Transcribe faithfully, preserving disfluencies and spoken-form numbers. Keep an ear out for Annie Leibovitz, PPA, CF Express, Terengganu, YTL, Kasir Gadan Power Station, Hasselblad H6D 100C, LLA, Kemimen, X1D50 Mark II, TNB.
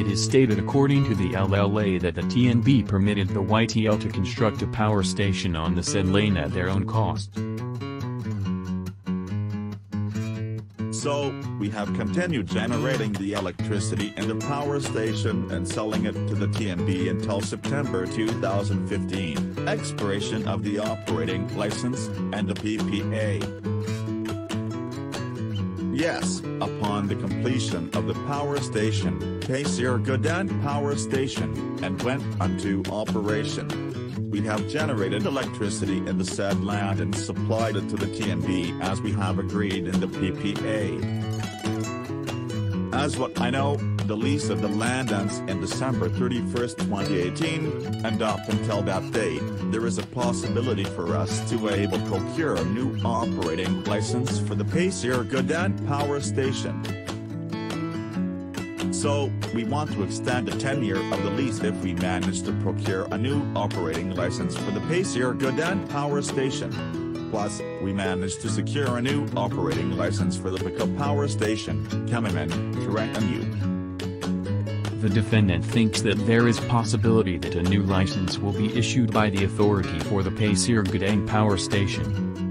It is stated according to the L L A that the T N B permitted the Y T L to construct a power station on the said lane at their own cost. So, we have continued generating the electricity in the power station and selling it to the T N B until September two thousand fifteen, expiration of the operating license, and the P P A. Yes, upon the completion of the power station, Kasir Gadan Power Station, and went unto operation. We have generated electricity in the said land and supplied it to the T N B as we have agreed in the P P A. As what I know, the lease of the land ends in December thirty-first twenty eighteen, and up until that date, there is a possibility for us to able to procure a new operating license for the Kasir Gadan Power Station. So, we want to extend the tenure of the lease if we manage to procure a new operating license for the Kasir Gadan Power Station. Plus, we managed to secure a new operating license for the P P A Power Station, Kemimen, Terengganu. The defendant thinks that there is possibility that a new license will be issued by the authority for the Kasir Gadan Power Station.